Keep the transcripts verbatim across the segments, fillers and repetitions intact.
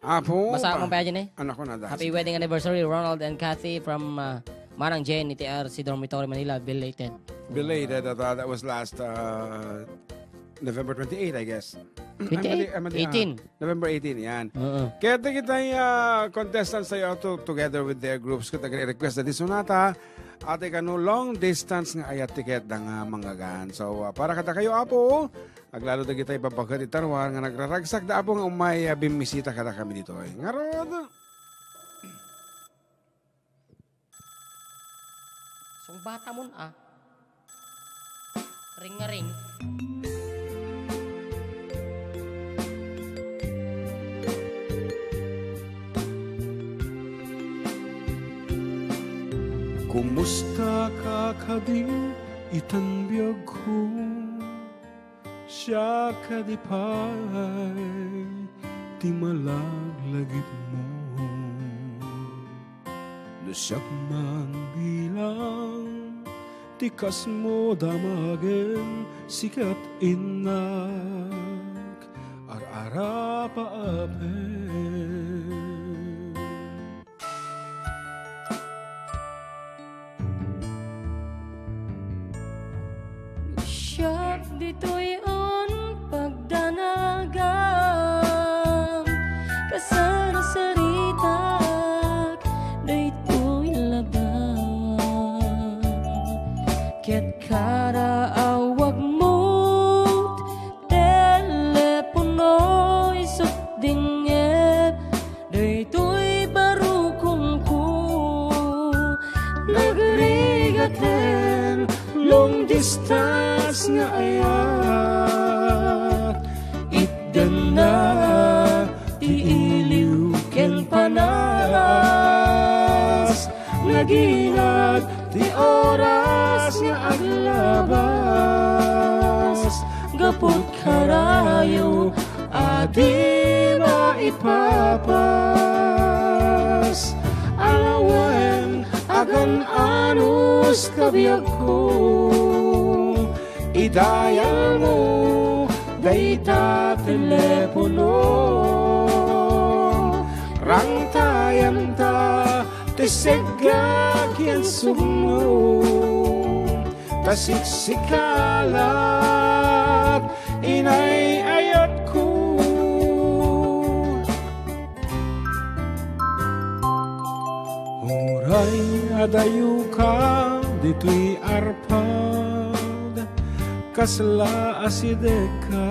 Apo. Basta akong pageant eh. Anak ko na dahil. Happy wedding anniversary, Ronald and Kathy from uh, Manang Jane, T R C Dormitory, Manila. Belated. Belated. Uh, that was last uh, November twenty-eighth, I guess. twenty-eight? eighteen. November eighteenth, yan. Uh-uh. Kaya tingin tayong uh, contestants tayo to, together with their groups kung nagre-request na di sonata at ikano long distance nga ayat ticket ng uh, manggagaan. So, uh, para kata kayo, Apo, aglalo na kita ipabagat itarwar nga nagraragsak na Apo nga umay uh, bimisita kata kami dito. Eh. Ngarod! So, bata mo na, ah. Ring-a-ring. Kumusta ka kadi itanbyag ko siya kadipay di malaglagip mo nasiyak man bilang tikas mo damagin sikat inak ar-ara pa apin. Siyak dito'y on pagdanagang kasarasaritak dito'y labang kaya't karaawag mo't telepono'y sutdingep dito'y barukong ko nagrigaten long distance nga ayat itdan na tiiliwken panas naginat ti oras nga aglabas gapot karayo adi maipapas alawen agan anus kabiyag ko idayal mo, dayta telepono rang tayam ta, tisegak yan sugno tasiksikalat, inay-ayot ko. Huray adayo ka, dito'y arpa kasla asideka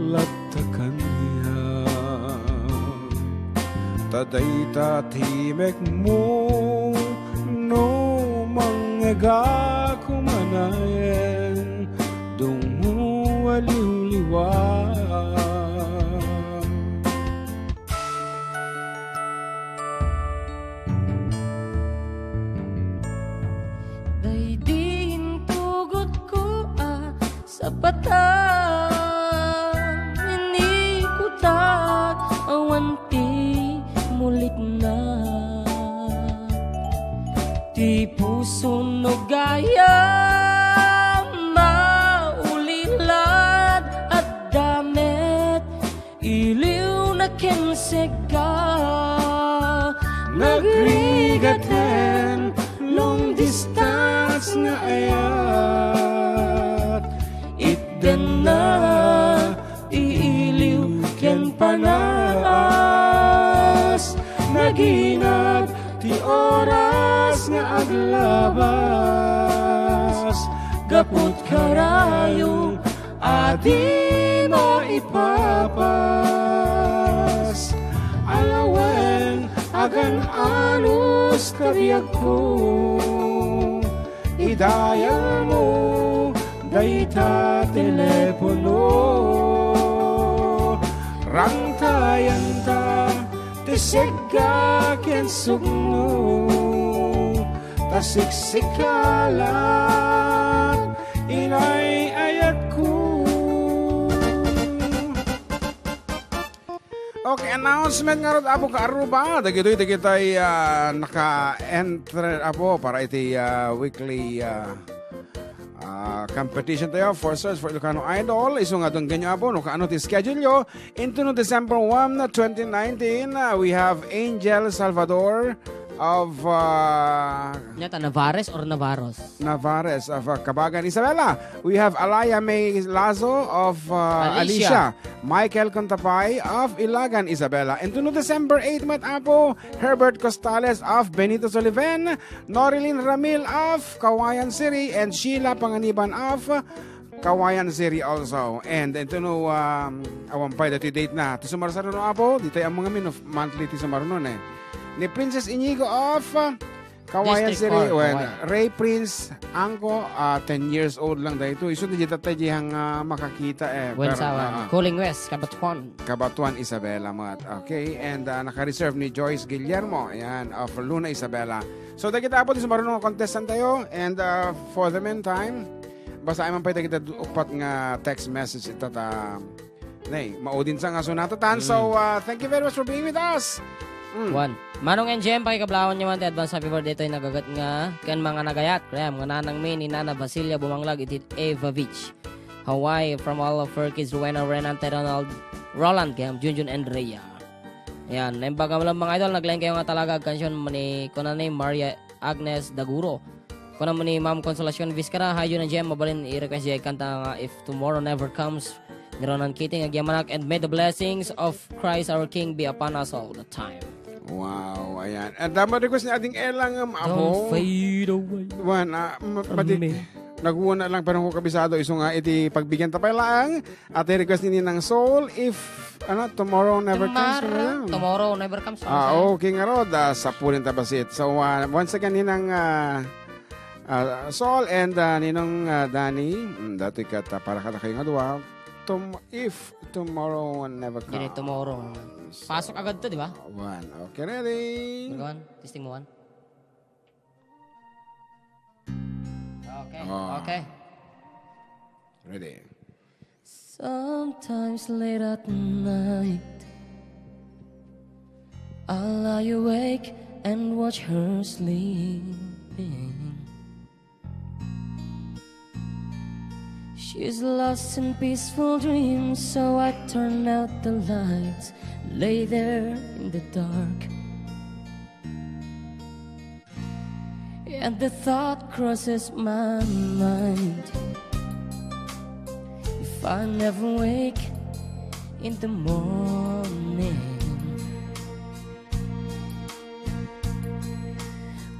latakan niya taday tatimek mo no mangega kumanayan dumuwaliw-liwa. Patang inikutat awanti mulit na di puso no gaya maulilad at damit iliw na kinsiga nagrigaten long distance na ayan na iiliw ken panas naginat ti oras nga aglabas gapot karayo adi maipapas alawen agan anus kabiyag ko idayal mo dayta telepono rang tayang ta tisega ken sugno tasiksikalat inay ayat ko. Okay, announcement nga rin Apo ka Aruba. Dagito'y dagito'y uh, naka-enter Apo para iti uh, weekly uh, Uh, Competition tayo for search for Ilucano Idol. Iso nga itong ganyo abon. Kaano ti schedule nyo? Into no December first, twenty nineteen, uh, we have Angel Salvador of uh, Neta, Navares or Navaros? Navares of uh, Kabagan, Isabella. We have Alaya May Lazo of uh, Alicia. Alicia. Michael Contapai of Ilagan, Isabella. And to no December eighth, matapo, Herbert Costales of Benito Sullivan. Norilyn Ramil of Kawayan City. And Sheila Panganiban of Kawayan City also. And ito no, um, awampay dati date na. Ito sumarasaro no apo, dito yung mga min of monthly ito sumarasaro nun eh. Ni Princess Inigo of uh, Kawayan City. Well, Kawayan. Ray Prince Angko, uh, ten years old lang dahil ito. Isun din dito tayong uh, makakita eh. Wensawan. Uh, Calling West, Kabatuan. Kabatuan, Isabela. Okay, and uh, naka-reserve ni Joyce Guillermo, ayan, of Luna Isabela. So, dahil kita po, sumarunong contestant tayo. And uh, for the meantime, basta ay man pwede kita upat nga text message ito ta. Nay, maudin sa nga sunatatan. Mm. So, uh, thank you very much for being with us. Mm. One. Manong and Jem, pakikablawan nyo man ti advance happy birthday to'y nagagat nga ken mga nagayat. Kaya mga nanang main ni Nana Basilia Bumanglag itit Eva Beach, Hawaii, from all of her kids, Ruena, Renan, Teronald, Roland, kaya Junjun, Andrea. Yan. Naimbaga mo lang mga idol, naglain kayo nga talaga kansyon ni kuna ni Maria Agnes Daguro. Kuna mo ni Ma'am Consolacion Vizcara, hayo na Jem, mabalin i-request siya kanta nga If Tomorrow Never Comes. Ni Ronan Kiting, agyamanak, and may the blessings of Christ our King be upon us all the time. Wow, ayan. At dama request ni ating Elang um, Amo. Don't fade away. Wan, uh, pati, naguwa na lang parang kabisado. Iso nga iti pagbigyan tapay lang. At request ni ng soul, if, ano, tomorrow never tomorrow, comes. Tomorrow never comes. Ah, uh, okay nga ro. Uh, Sapunin tabasit. So, uh, once again, ninang uh, uh, soul and uh, ninong uh, Danny. Dati ka, para kata kayo nga duwa. Tom if tomorrow never comes. Yun tomorrow. So, pasok agad to, di ba? One. Okay, ready? One. Testing mo, one. Okay. Oh. Okay. Ready. Sometimes late at night I'll lie awake and watch her sleeping. She's lost in peaceful dreams, so I turn out the lights, lay there in the dark. And the thought crosses my mind, if I never wake in the morning,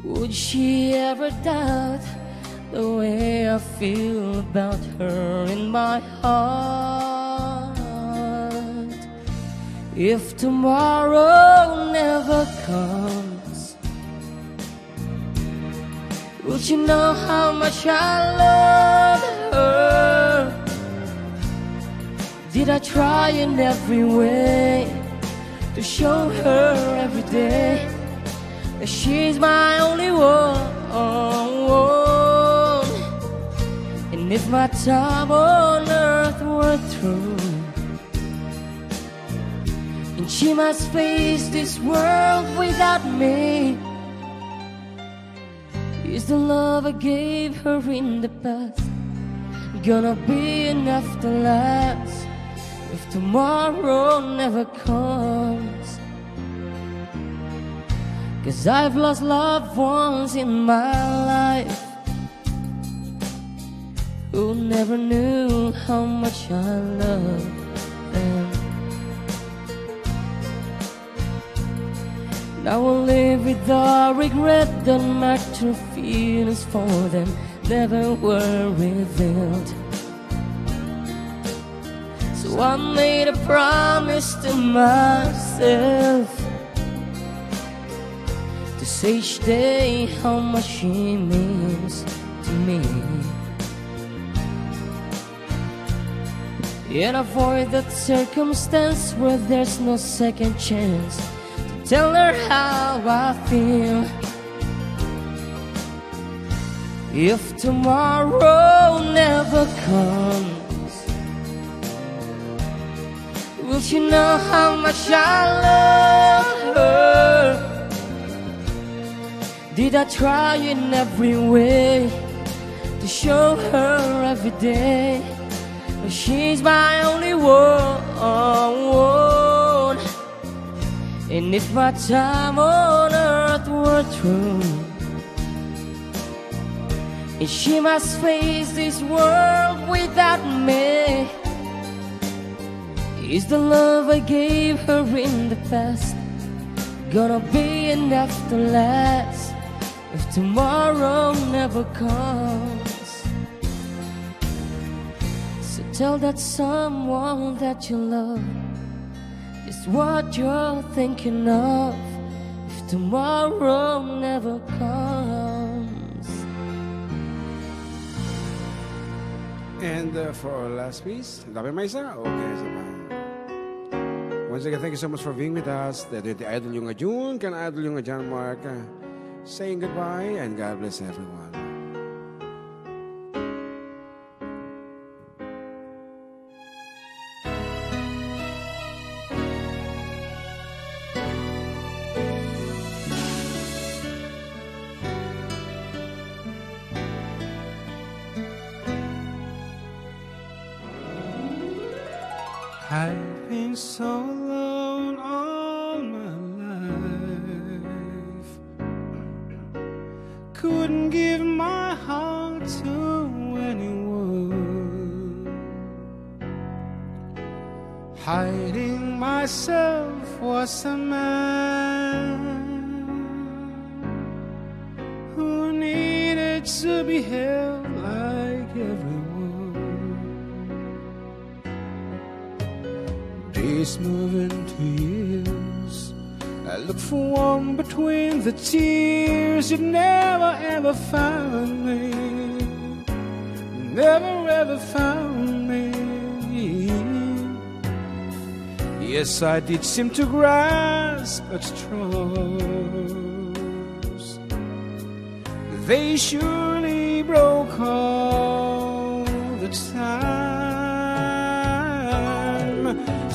would she ever doubt the way I feel about her in my heart? If tomorrow never comes, would she know how much I love her? Did I try in every way to show her every day that she's my only one? And if my time on earth were through, and she must face this world without me, is the love I gave her in the past gonna be enough to last if tomorrow never comes? Cause I've lost loved ones in my life who never knew how much I loved them. Now I'll live with the regret that my true feelings for them never were revealed. So I made a promise to myself to say each day how much she means to me, and avoid that circumstance where there's no second chance to tell her how I feel. If tomorrow never comes, will she know how much I love her? Did I try in every way to show her every day. She's my only one. And if my time on earth were true, and she must face this world without me, is the love I gave her in the past gonna be enough to last if tomorrow never comes? So tell that someone that you love is what you're thinking of if tomorrow never comes. And uh, for our last piece, Love and Maisa, okay, so once again, thank you so much for being with us. The idol yung nga June, kan idol yung nga John Mark. Saying goodbye and God bless everyone. I've been so alone all my life. Couldn't give my heart to anyone. Hiding myself was a man who needed to be held like everyone. Days move into years, I look for one between the tears. You never ever found me, never ever found me. Yes, I did seem to grasp at straws, they surely broke all the time.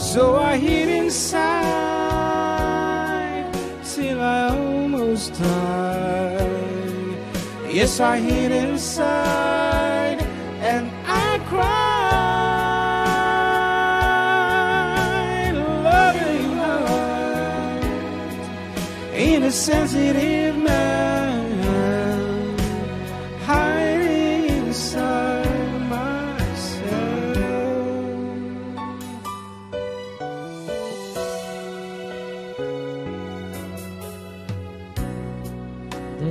So I hid inside till I almost died. Yes, I hid inside and I cried. Loving heart, insensitive man, hiding inside.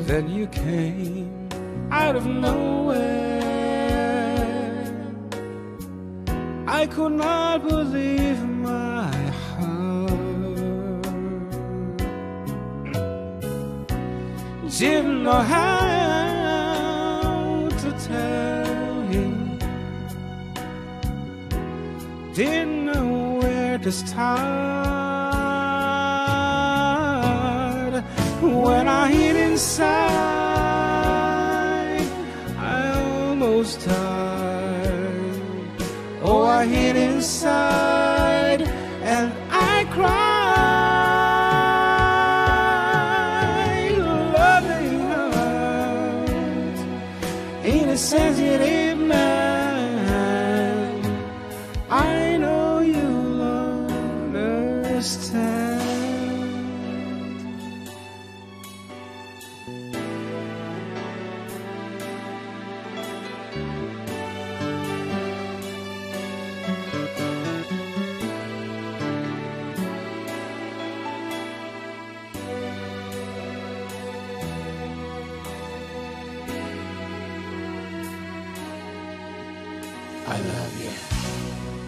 Then you came out of nowhere. I could not believe my heart. Didn't know how to tell him. Didn't know where to start. When I hid inside, I almost died. Oh, I hid inside and I cried. Loving heart, insensitive man, I know you'll understand. I love you.